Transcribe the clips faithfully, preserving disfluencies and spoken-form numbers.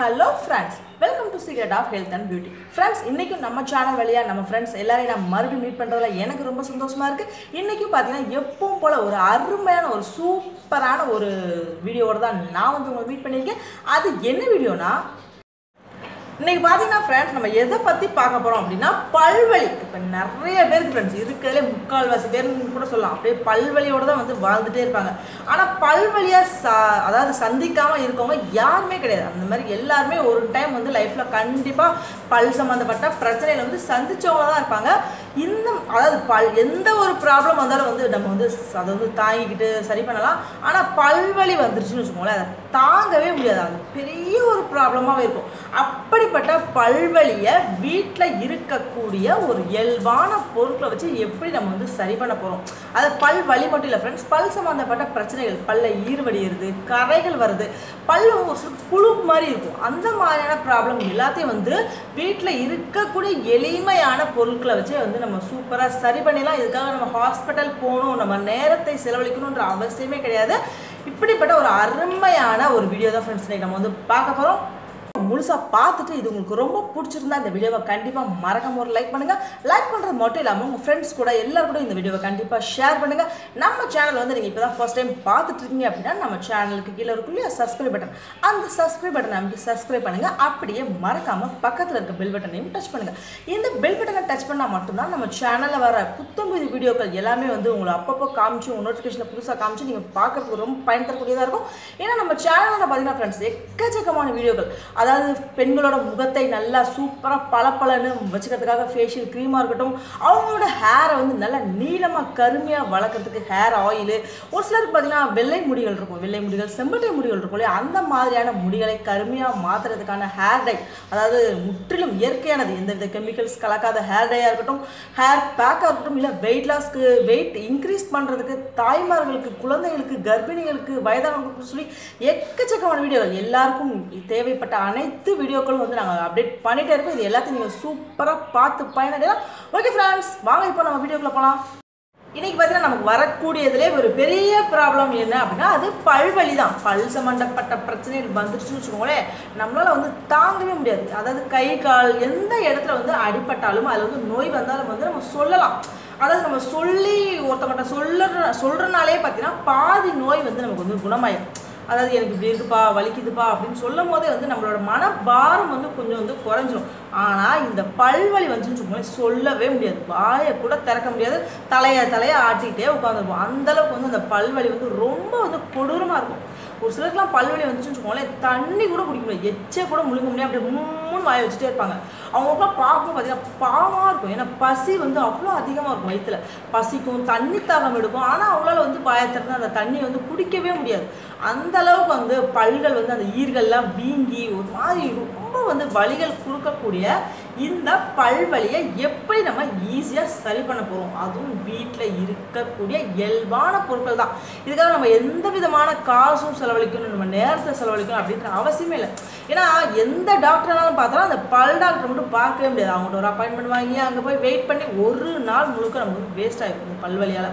Hello friends, welcome to Secret of Health and Beauty. Friends, இன்னைக்கு நம்ம channel வழியா நம்ம friends எல்லாரையும் நான் மறுபடியும் மீட் பண்றதுல எனக்கு ரொம்ப சந்தோஷமா இருக்கு. இன்னைக்கு பாத்தீங்கன்னா எப்பவும் போல ஒரு அருமையான ஒரு சூப்பரான ஒரு வீடியோவோட தான் நான் வந்து உங்களை மீட் பண்ணிருக்கேன். அது என்ன வீடியோனா இன்னைக்கு பாத்தீங்கன்னா friends நம்ம எதை பத்தி பார்க்க போறோம் அப்படினா பல்வலி. இப்ப நிறைய பேருக்கு friends இருக்கதுல முக்கால்வாசி பேர் கூட சொல்லலாம் அப்படியே பல்வலியோட தான் வந்து வாழ்ந்துட்டே இருப்பாங்க. ஆனா பல்வலியா அதாவது சந்திக்காம இருக்கவங்க யாருமே கிடையாது. அந்த மாதிரி எல்லாருமே ஒரு டைம் வந்து லைஃப்ல கண்டிப்பா பல் சம்பந்தப்பட்ட பிரச்சனையில வந்து சந்திச்சவங்க தான் இருப்பாங்க. இந்த அதாவது பல் எந்த ஒரு ப்ராப்ளம் வந்தாலும் வந்து நம்ம வந்து அதை வந்து தாங்கிக்கிட்டு சரி பண்ணலாம். ஆனா பல்வலி வந்துருச்சுன்னு வச்சுக்கோங்களேன், அதை தாங்கவே முடியாது. அது பெரிய ஒரு ப்ராப்ளமாவே இருக்கும். அப்படிப்பட்ட பல்வலிய வீட்டுல இருக்கக்கூடிய ஒரு இயல்பான பொருட்களை வச்சு எப்படி நம்ம வந்து சரி பண்ண போகிறோம். அது பல் வலி மட்டும் இல்லை ஃப்ரெண்ட்ஸ், பல் சம்மந்தப்பட்ட பிரச்சனைகள், பல்ல ஈர்வடிகிறது, கரைகள் வருது, பல் ஒரு புழு மாதிரி இருக்கும். அந்த மாதிரியான ப்ராப்ளம் எல்லாத்தையும் வந்து வீட்டில் இருக்கக்கூடிய எளிமையான பொருட்களை வச்சு வந்து நம்ம சூப்பராக சரி பண்ணிடலாம். இதுக்காக நம்ம ஹாஸ்பிட்டல் போகணும், நம்ம நேரத்தை செலவழிக்கணுன்ற அவசியமே கிடையாது. இப்படிப்பட்ட ஒரு அருமையான ஒரு வீடியோ தான் ஃப்ரெண்ட்ஸ் நம்ம வந்து பார்க்க போகிறோம். முழுசா பார்த்துட்டு இது உங்களுக்கு ரொம்ப பிடிச்சிருந்தா இந்த வீடியோவை கண்டிப்பா மறக்காம ஒரு லைக் பண்ணுங்க. லைக் பண்றது மட்டும் இல்லாமல் உங்க ஃப்ரெண்ட்ஸ் கூட எல்லாரும் கூட இந்த வீடியோவை கண்டிப்பா ஷேர் பண்ணுங்க. நம்ம சேனல் வந்து நீங்க இப்பதான் ஃபர்ஸ்ட் டைம் பார்த்துட்டு இருக்கீங்க அப்படின்னா நம்ம சேனலுக்கு கீழே இருக்குள்ளே சப்ஸ்கிரைப் பட்டன், அந்த சப்ஸ்கிரைப் பட்டனை அமைக்க சப்ஸ்கிரைப் பண்ணுங்க. அப்படியே மறக்காம பக்கத்தில் இருக்க பெல் பட்டனையும் டச் பண்ணுங்க. இந்த பெல் பட்டனை டச் பண்ணா மட்டும்தான் நம்ம சேனல்ல வர புத்தம்புது வீடியோக்கள் எல்லாமே வந்து உங்களை அப்பப்போ காமிச்சு உங்க நோட்டிபிகேஷன் புதுசா காமிச்சு நீங்க பார்க்கறதுக்கு ரொம்ப பயன்படுத்தக்கூடியதா இருக்கும். ஏன்னா நம்ம சேனல்ல பாத்தீங்கன்னா ஃப்ரெண்ட்ஸ் எக்கச்சக்கமான வீடியோக்கள், அதாவது பெண்களோட முகத்தை நல்லா சூப்பராக பளபளன்னு வச்சுக்கிறதுக்காக ஃபேஷியல் க்ரீமாக இருக்கட்டும், அவங்களோட ஹேரை வந்து நல்லா நீளமாக கருமையாக வளர்க்குறதுக்கு ஹேர் ஆயிலு, ஒரு சிலருக்கு பார்த்திங்கன்னா வெள்ளை முடிகள் இருக்கும், வெள்ளை முடிகள் செம்பட்டை முடிகள் இருக்கும் இல்லையா, அந்த மாதிரியான முடிகளை கருமையாக மாற்றுறதுக்கான ஹேர் டை, அதாவது முற்றிலும் இயற்கையானது எந்தவித கெமிக்கல்ஸ் கலக்காத ஹேர் டையாக இருக்கட்டும், ஹேர் பேக்காக இருக்கட்டும், இல்லை வெயிட் லாஸ்க்கு வெயிட் இன்க்ரீஸ் பண்ணுறதுக்கு தாய்மார்களுக்கு, குழந்தைகளுக்கு, கர்ப்பிணிகளுக்கு, வயதானவர்களுக்கு சொல்லி எக்கச்சக்கமான வீடியோக்கள் எல்லாருக்கும் தேவைப்பட்ட அனைத்து வீடியோக்களும் வந்து நாங்கள் அப்டேட் பண்ணிகிட்டே இருக்கோம். இது எல்லாத்தையும் நீங்கள் சூப்பராக பார்த்து பயனடையலாம். ஓகே ஃப்ரெண்ட்ஸ், வாங்க இப்போ நம்ம வீடியோக்குள்ளே போகலாம். இன்றைக்கி பார்த்தீங்கன்னா நமக்கு வரக்கூடியதுலே ஒரு பெரிய ப்ராப்ளம் என்ன அப்படின்னா அது பல்வலி தான். பல் சம்மந்தப்பட்ட பிரச்சனைகள் வந்துருச்சுன்னு வச்சுக்கோங்களேன், நம்மளால் வந்து தாங்கவே முடியாது. அதாவது கை கால் எந்த இடத்துல வந்து அடிபட்டாலும் அதில் வந்து நோய் வந்தாலும் வந்து நம்ம சொல்லலாம். அதாவது நம்ம சொல்லி ஒருத்தவங்கிட்ட சொல்லுற சொல்கிறனாலே பார்த்தீங்கன்னா பாதி நோய் வந்து நமக்கு வந்து குணமாயிடும். அதாவது எனக்கு இப்படி இருக்குப்பா, வலிக்குதுப்பா அப்படின்னு சொல்லும் போதே வந்து நம்மளோட மனபாரம் வந்து கொஞ்சம் வந்து குறைஞ்சிடும். ஆனால் இந்த பல்வலி வந்துச்சுன்னு சொல்லும்போது சொல்லவே முடியாது, வாயை கூட திறக்க முடியாது, தலையை தலையை ஆட்டிகிட்டே உட்காந்துருப்போம். அந்தளவுக்கு வந்து அந்த பல்வலி வந்து ரொம்ப வந்து கொடூரமாக இருக்கும். ஒரு சிலருக்குலாம் பல்வலி வந்துச்சுன்னு வச்சுக்கோங்களேன், தண்ணி கூட குடிக்க முடியாது, எச்சை கூட முழுங்க முடியாது, அப்படி மூணு வாயை வச்சுட்டே இருப்பாங்க. அவங்களுக்குலாம் பார்க்கும் பார்த்தீங்கன்னா பாவமாக இருக்கும். ஏன்னா பசி வந்து அவ்வளோ அதிகமாக இருக்கும், வயிற்றுல பசிக்கும், தண்ணி தாகம் எடுக்கும். ஆனால் அவங்களால வந்து வாயை திறந்து அந்த தண்ணியை வந்து குடிக்கவே முடியாது. அந்த அளவுக்கு வந்து பல்கள் வந்து அந்த ஈர்கள்லாம் வீங்கி ஒரு மாதிரி ரொம்ப வந்து வலிகள் கொடுக்கக்கூடிய இந்த பல்வலியை எப்படி நம்ம ஈஸியாக சரி பண்ண போகிறோம், அதுவும் வீட்டில் இருக்கக்கூடிய இயல்பான பொருட்கள் தான். இதுக்காக நம்ம எந்த விதமான காசும் செலவழிக்கணும், நம்ம நேரத்தை செலவழிக்கணும் அப்படின்ற அவசியமே இல்லை. ஏன்னா எந்த டாக்டர்னாலும் பார்த்தாலும் அந்த பல் டாக்டர் மட்டும் பார்க்கவே முடியாது. அவங்கள்ட்ட ஒரு அப்பாயின்மெண்ட் வாங்கி அங்கே போய் வெயிட் பண்ணி ஒரு நாள் முழுக்க நமக்கு வேஸ்ட் ஆகிருக்கும் பல்வலியால்.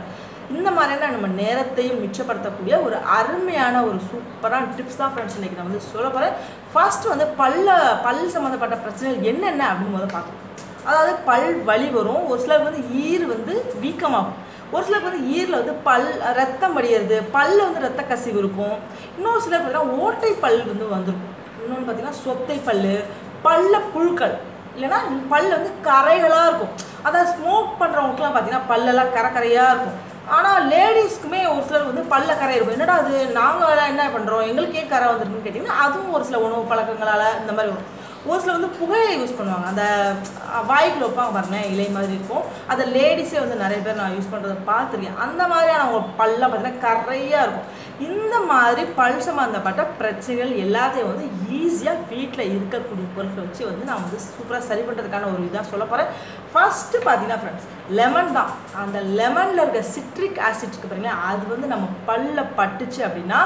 இந்த மாதிரியான நம்ம நேரத்தையும் மிச்சப்படுத்தக்கூடிய ஒரு அருமையான ஒரு சூப்பரான டிப்ஸ் தான் ஃப்ரெண்ட்ஸ் இன்றைக்கி நான் வந்து சொல்ல போகிறேன். ஃபஸ்ட்டு வந்து பல்ல பல் சம்மந்தப்பட்ட பிரச்சனைகள் என்னென்ன அப்படின்னு முதல்ல பார்க்கணும். அதாவது பல் வலி வரும், ஒரு சிலருக்கு வந்து ஈர் வந்து வீக்கமாகும், ஒரு சிலருக்கு வந்து ஈரில் வந்து பல் ரத்தம் வடிகிறது, பல்ல வந்து ரத்த கசிவு இருக்கும், இன்னொரு சிலர் பார்த்திங்கன்னா ஓட்டை பல் வந்து வந்துருக்கும், இன்னொன்று பார்த்திங்கன்னா சொத்தை பல், பல்ல புழுக்கள், இல்லைன்னா பல்ல வந்து கரைகளாக இருக்கும். அதாவது ஸ்மோக் பண்ணுறவங்களுக்குலாம் பார்த்திங்கன்னா பல்லெல்லாம் கரை கரையாக இருக்கும். ஆனால் லேடிஸ்க்குமே ஒரு சிலர் வந்து பல்ல கரை இருக்கும். என்னடா அது நாங்கள் என்ன பண்ணுறோம், எங்களுக்கே கரை வந்துருக்குன்னு கேட்டிங்கன்னா அதுவும் ஒரு சில உணவு பழக்கங்களால் இந்த மாதிரி வரும். ஒரு சிலர் வந்து புகையை யூஸ் பண்ணுவாங்க, அந்த வாய்க்குள்ள வைப்பாங்க பாருங்கள் இலை மாதிரி இருக்கும், அதை லேடிஸே வந்து நிறைய பேர் நான் யூஸ் பண்ணுறதை பார்த்துருக்கேன். அந்த மாதிரியான அவங்க பல்லாம் பார்த்திங்கன்னா கரையாக இருக்கும். இந்த மாதிரி பல் சம்மந்தப்பட்ட பிரச்சனைகள் எல்லாத்தையும் வந்து ஈஸியாக வீட்டில் இருக்கக்கூடிய பொருட்கள் வச்சு வந்து நான் வந்து சூப்பராக சரி பண்ணுறதுக்கான ஒரு இதாக சொல்ல போகிறேன். ஃபஸ்ட்டு பார்த்தீங்கன்னா ஃப்ரெண்ட்ஸ் லெமன் தான். அந்த லெமனில் இருக்க சிட்ரிக் ஆசிட் பார்த்தீங்கன்னா அது வந்து நம்ம பல்ல பட்டுச்சு அப்படின்னா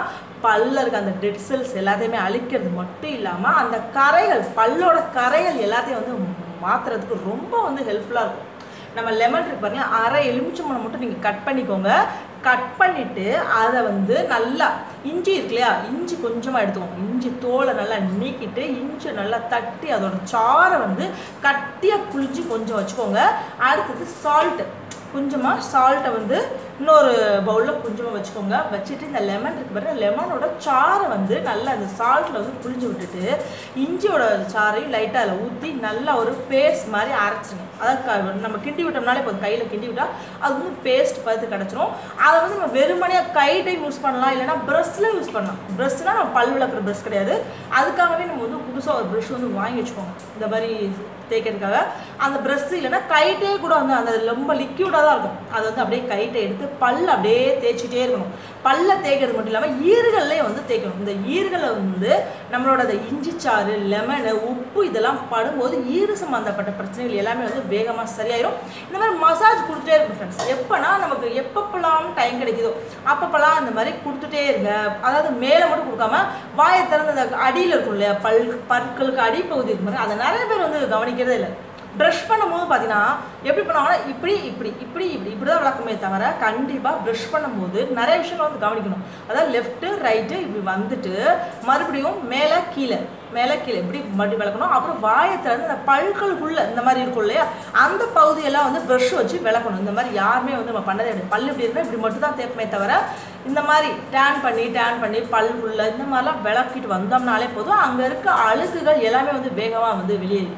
பல்ல இருக்க அந்த டெட் செல்ஸ் எல்லாத்தையுமே அழிக்கிறது மட்டும் இல்லாமல் அந்த கரைகள் பல்லோட கரைகள் எல்லாத்தையும் வந்து மாற்றுறதுக்கு ரொம்ப வந்து ஹெல்ப்ஃபுல்லாக இருக்கும். நம்ம லெமன் இருக்கு பாருங்கள், அரை எலுமிச்சம்பழம் மட்டும் நீங்கள் கட் பண்ணிக்கோங்க, cut pannittu adha vandu nalla inji irukleya inji konjama eduthukkom inji thola nalla neekittu inji nalla tatti adoda chaara vandu kattiya puliji konjam vechukonga aduthu salt konjama salt vandu இன்னொரு பவுல்ல கொஞ்சமா வெச்சுக்கோங்க வெச்சிட்டு இந்த லெமன் இருக்கு பாருங்க லெமனோட சாறை வந்து நல்லா அந்த சால்ட்ல வந்து புளிஞ்சு விட்டுட்டு இஞ்சியோட சாறை லைட்டா அத ஊத்தி நல்லா ஒரு பேஸ்ட் மாதிரி அரைச்சுங்க அத நம்ம கிண்டி விட்டோம்னாலே போதும் கையில கிண்டி விட்டா அது வந்து பேஸ்ட் பார்த்து கடச்சுறோம் அத வந்து நம்ம வெறுமனே கையில யூஸ் பண்ணலாம் இல்லனா பிரஷ்ல யூஸ் பண்ணலாம் பிரஷ்னா நம்ம பல் விளக்குற பிரஷ் கிடையாது அதுக்காகவே நம்ம வந்து புதுசா ஒரு பிரஷ் வந்து வாங்கி வெச்சுக்கோங்க இந்த மாதிரி தேய்க்கிறதுக்காக அந்த பிரஷ் இல்லனா கையிலே கூட வந்து அந்த ரொம்ப லிக்விடா தான் இருக்கும் அது வந்து அப்படியே கையில எடுத்து பல்ல அப்படியே தேய்ச்சிட்டே இருக்கணும் பல்ல தேய்க்கிறது மட்டும் இல்லாம ஈர்களையும் வந்து தேய்க்கணும் இந்த ஈர்களை வந்து நம்மளோட அந்த இஞ்சி சாறு லெமன் உப்பு இதெல்லாம் படும்போது ஈர சம்பந்தப்பட்ட பிரச்சனைகள் எல்லாமே வந்து வேகமா சரியாயிடும் இந்த மாதிரி மசாஜ் கொடுத்துட்டே இருக்கணும் फ्रेंड्स எப்பனா நமக்கு எப்பப்பலாம் டைம் கிடைக்குதோ அப்பப்பலாம் இந்த மாதிரி கொடுத்துட்டே இருங்க அதாவது மேலே மட்டும் கொடுக்காம வாயை திறந்து அந்த அடியில இருக்கும்ல பல் பற்களுக்கு அடி பகுதி இருக்கு பாருங்க அத நிறைய பேர் வந்து கவனிக்கிறதே இல்ல Brush பண்ணும்போது பாத்தீனா எப்படி பண்ணுவாங்க இப்படி இப்படி இப்படி இப்படி இப்படி தான் வளக்குமே தவிர கண்டிப்பா brush பண்ணும்போது நிறைய விஷயங்களை வந்து கவனிக்கணும் அதாவது left right இப்படி வந்துட்டு மறுபடியும் மேல கீழ மேல கீழ இப்படி மறுபடியும் வளக்கணும் அப்புறம் வாயை திறந்து அந்த பல்களுக்குள்ள இந்த மாதிரி இருக்கும் இல்லையா அந்த பகுதி எல்லாம் வந்து brush வச்சு வளக்கணும் இந்த மாதிரி யாருமே வந்து நம்ம பண்ணதே இல்ல பல்லு இப்படி இருந்தா இப்படி மட்டும் தான் தேய்ப்பமே தவிர இந்த மாதிரி டான் பண்ணி டான் பண்ணி பல்லுக்குள்ள இந்த மாதிரிலாம் வளக்கிட்டு வந்தோம்னாலே போதும் அங்க இருக்க அழுக்குகள் எல்லாமே வந்து வேகமா வந்து வெளியேறும்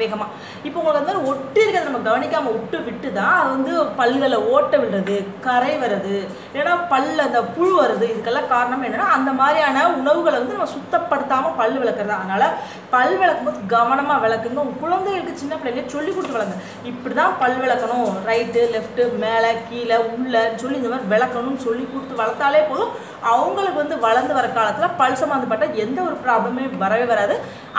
வேகமா இப்போ உங்களுக்கு அந்த ஒட்டி இருக்கிறது நம்ம கவனிக்காம விட்டு விட்டு தான் அது வந்து பல்களை ஓட்ட விடுறது கரை வருது ஏன்னா பல்ல அந்த புழு வருது இதுக்கெல்லாம் காரணம் என்னன்னா அந்த மாதிரியான உணவுகளை வந்து நம்ம சுத்தப்படுத்தாம பல் விளக்குறது அதனால பல் விளக்கும்போது கவனமா விளக்குங்க உங்க குழந்தைகளுக்கு சின்ன பிள்ளைகளே சொல்லி கொடுத்து வளங்க இப்படிதான் பல் விளக்கணும் ரைட்டு லெஃப்ட் மேலே கீழே உள்ளன்னு சொல்லி இந்த மாதிரி விளக்கணும்னு சொல்லி கொடுத்து வளர்த்தாலே போதும் அவங்களுக்கு வந்து வளர்ந்து வர காலத்துல பல் சம்பந்தப்பட்ட எந்த ஒரு ப்ராப்ளமே வரவே வராது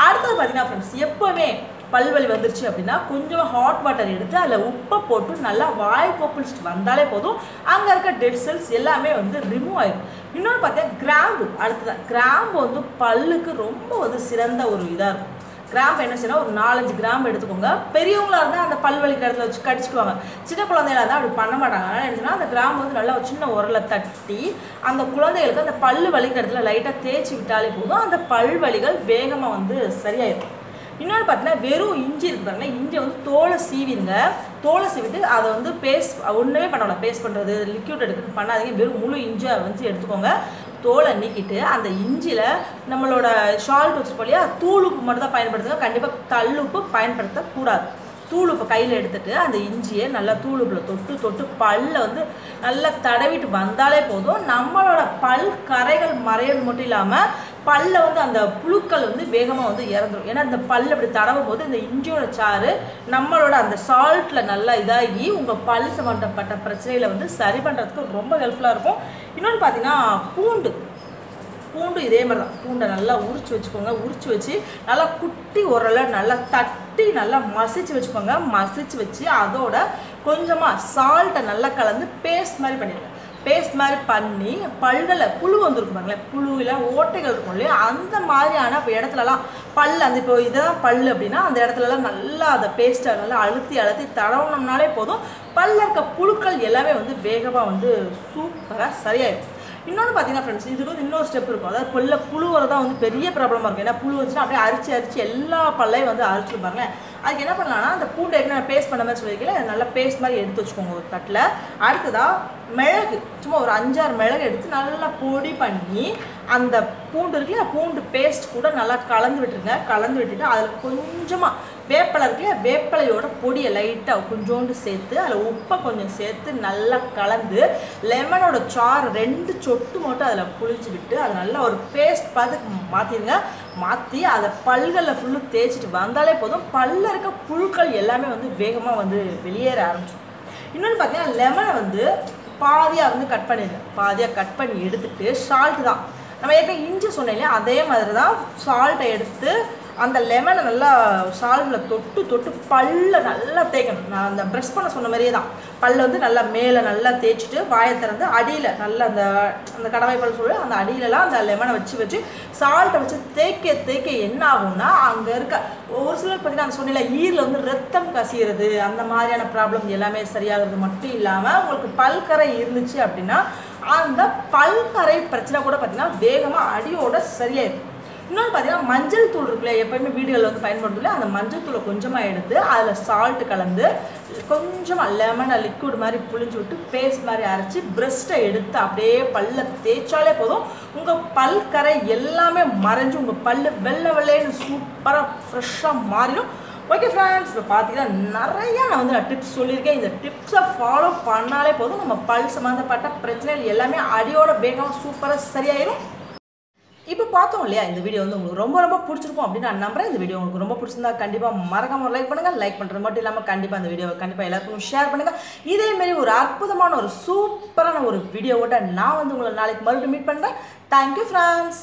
அடுத்தது பார்த்தீங்கன்னா ஃப்ரெண்ட்ஸ் எப்பவுமே பல்வலி வந்துருச்சு அப்படின்னா கொஞ்சம் ஹாட் வாட்டர் எடுத்து அதில் உப்பை போட்டு நல்லா வாய் கொப்பளிச்சுட்டு வந்தாலே போதும் அங்கே இருக்க டெட் செல்ஸ் எல்லாமே வந்து ரிமூவ் ஆயிடும் இன்னொன்று பார்த்தீங்கன்னா கிராம்பு அடுத்ததான் கிராம்பு வந்து பல்லுக்கு ரொம்ப வந்து சிறந்த ஒரு இதாக இருக்கும் கிராம்பு என்ன செய்யணும் ஒரு நாலஞ்சு கிராம்பு எடுத்துக்கோங்க பெரியவங்களாக இருந்தால் அந்த பல்வலிக்கிற இடத்துல வச்சு கடிச்சிக்குவாங்க சின்ன குழந்தைகளாக இருந்தால் அப்படி பண்ண மாட்டாங்க அதனால் என்னச்சுன்னா அந்த கிராம்பு வந்து நல்லா ஒரு சின்ன உரலை தட்டி அந்த குழந்தைகளுக்கு அந்த பல்லு வலிக்கிற இடத்துல லைட்டாக தேய்ச்சி விட்டாலே போதும் அந்த பல்வலிகள் வேகமாக வந்து சரியாயிருக்கும் இன்னொன்று பார்த்தீங்கன்னா வெறும் இஞ்சி இருக்குறாங்க இஞ்சி வந்து தோலை சீவிங்க தோலை சீவிட்டு அதை வந்து பேஸ்ட் ஒன்றுமே பண்ணல பேஸ்ட் பண்ணுறது லிக்யூட் எடுக்கிறது பண்ணாதீங்க வெறும் முழு இஞ்சியை வந்து எடுத்துக்கோங்க தோலை நீக்கிட்டு அந்த இஞ்சியில் நம்மளோட சால்ட் வச்சுருப்போம் இல்லையா தூள் உப்பு மட்டும் தான் பயன்படுத்துங்க கண்டிப்பாக கல் உப்பு பயன்படுத்தக்கூடாது தூள் உப்பை கையில் எடுத்துட்டு அந்த இஞ்சியை நல்லா தூள் உப்பில் தொட்டு தொட்டு பல்ல வந்து நல்லா தடவிட்டு வந்தாலே போதும் நம்மளோட பல் கரைகள் மறையல் மட்டும் இல்லாமல் பல்ல வந்து அந்த புழுக்கள் வந்து வேகமாக வந்து இறந்துடும் ஏன்னா அந்த பல் அப்படி தடவும் போது இந்த இஞ்சியோட சாறு நம்மளோட அந்த சால்ட்டில் நல்லா இதாகி உங்கள் பல் சம்பந்தப்பட்ட பிரச்சனைகளை வந்து சரி பண்ணுறதுக்கு ரொம்ப ஹெல்ப்ஃபுல்லாக இருக்கும் இன்னொன்று பார்த்தீங்கன்னா பூண்டு பூண்டு இதே மாதிரி தான் பூண்டை நல்லா உரிச்சு வச்சுக்கோங்க உரிச்சு வச்சு நல்லா குட்டி உரலை நல்லா தட்டி நல்லா மசிச்சு வச்சுக்கோங்க மசிச்சு வச்சு அதோட கொஞ்சமாக சால்ட்டை நல்லா கலந்து பேஸ்ட் மாதிரி பண்ணிடுங்க பேஸ்ட் மாதிரி பண்ணி பல்களை புழு வந்துருக்கும் பாருங்களேன் புழுவில ஓட்டைகள் இருக்கும் இல்லையா அந்த மாதிரியான இப்போ இடத்துலலாம் பல் அந்த இப்போ இதுதான் பல் அப்படின்னா அந்த இடத்துலலாம் நல்லா அதை பேஸ்ட்டை நல்லா அழுத்தி அழுத்தி தடவுனோம்னாலே போதும் பல்ல இருக்க புழுக்கள் எல்லாமே வந்து வேகமாக வந்து சூப்பராக சரியாயிடும் இன்னொன்று பார்த்தீங்கன்னா ஃப்ரெண்ட்ஸ் இதுக்கு வந்து இன்னொரு ஸ்டெப் இருக்கும் அதாவது பல்ல புழுவுறது தான் வந்து பெரிய ப்ராப்ளமாக இருக்கும் ஏன்னா புழு வச்சுன்னா அப்படியே அரிச்சு அரிச்சு எல்லா பல்லையும் வந்து அரிச்சிருப்பாங்க அதுக்கு என்ன பண்ணலாம்னா அந்த பூண்டை எப்படி நான் பேஸ்ட் பண்ண மாதிரி சொல்லிக்கல நல்லா பேஸ்ட் மாதிரி எடுத்து வச்சுக்கோங்க ஒரு தட்டில் அடுத்ததாக மிளகு சும்மா ஒரு அஞ்சாறு மிளகு எடுத்து நல்லா பொடி பண்ணி அந்த பூண்டு இருக்குல்ல பூண்டு பேஸ்ட் கூட நல்லா கலந்து விட்டுருங்க கலந்து விட்டுட்டு அதில் கொஞ்சமாக வேப்பிலை இருக்குல்ல வேப்பிலையோட பொடியை லைட்டாக கொஞ்சோண்டு சேர்த்து அதில் உப்பை கொஞ்சம் சேர்த்து நல்லா கலந்து லெமனோட சாறு ரெண்டு சொட்டு மட்டும் அதில் புளிச்சு விட்டு அது நல்லா ஒரு பேஸ்ட் பார்த்து மாற்றிடுங்க மாற்றி அதை பல்களில் ஃபுல்லு தேய்ச்சிட்டு வந்தாலே போதும் பல்ல இருக்க புழுக்கள் எல்லாமே வந்து வேகமாக வந்து வெளியேற ஆரம்பிச்சிடும் இன்னொன்று பார்த்தீங்கன்னா லெமனை வந்து பாதியாக வந்து கட் பண்ணிடுங்க பாதியாக கட் பண்ணி எடுத்துகிட்டு சால்ட்டு தான் நம்ம ஏற்கனவே இஞ்சி சொன்னோம் இல்லையா, அதே மாதிரி தான் சால்ட்டை எடுத்து அந்த லெமனை நல்லா சால்ட்டில் தொட்டு தொட்டு பல்ல நல்லா தேய்க்கணும். நான் அந்த ப்ரெஷ் பண்ண சொன்ன மாதிரியே தான் பல்ல வந்து நல்லா மேலே நல்லா தேய்ச்சிட்டு வாயை திறந்து அடியில் நல்லா அந்த அந்த கடவைப்பல் சொல்லி அந்த அடியிலலாம் அந்த லெமனை வச்சு வச்சு சால்ட்டை வச்சு தேய்க்க தேய்க்க என்ன ஆகும்னா அங்கே இருக்க ஒரு சிலர் பார்த்தீங்கன்னா அந்த சொன்னில ஈரில் வந்து ரத்தம் கசிகிறது அந்த மாதிரியான ப்ராப்ளம் எல்லாமே சரியாகிறது. மட்டும் இல்லாமல் உங்களுக்கு பல்கறை இருந்துச்சு அப்படின்னா அந்த பல்கறை பிரச்சனை கூட பார்த்தீங்கன்னா வேகமாக அடியோட சரியாயிடும். இன்னொன்று பார்த்தீங்கன்னா மஞ்சள் தூள் இருக்குல்ல, எப்போயுமே வீடுகளில் வந்து பயன்படுத்தல, அந்த மஞ்சள் தூளை கொஞ்சமாக எடுத்து அதில் சால்ட்டு கலந்து கொஞ்சமாக லெமனை லிக்விட் மாதிரி புளிஞ்சு விட்டு பேஸ்ட் மாதிரி அரைச்சி பிரஸ்ட்டை எடுத்து அப்படியே பல்ல தேய்ச்சாலே போதும், உங்கள் பல்கறை எல்லாமே மறைஞ்சு உங்கள் பல் வெள்ளை வெள்ளைன்னு சூப்பராக ஃப்ரெஷ்ஷாக மாறிடும். ஓகே ஃப்ரெண்ட்ஸ், இப்போ பார்த்தீங்கன்னா நிறையா நான் வந்து நான் டிப்ஸ் சொல்லியிருக்கேன். இந்த டிப்ஸை ஃபாலோ பண்ணாலே போதும் நம்ம பல் சம்மந்தப்பட்ட பிரச்சனைகள் எல்லாமே அடியோட வேகமாக சூப்பராக சரியாயிடும். இப்போ பார்த்தோம் இல்லையா, இந்த வீடியோ வந்து உங்களுக்கு ரொம்ப ரொம்ப பிடிச்சிருக்கும் அப்படின்னு நான் நம்புறேன். இந்த வீடியோ உங்களுக்கு ரொம்ப பிடிச்சிருந்தா கண்டிப்பாக மறக்காம ஒரு லைக் பண்ணுங்கள். லைக் பண்ணுறது மட்டும் இல்லாமல் கண்டிப்பாக அந்த வீடியோவை கண்டிப்பாக எல்லாருக்கும் ஷேர் பண்ணுங்கள். இதேமாரி ஒரு அற்புதமான ஒரு சூப்பரான ஒரு வீடியோவோட நான் வந்து உங்களை நாளைக்கு மறுபடியும் மீட் பண்ணுறேன். Thank you friends.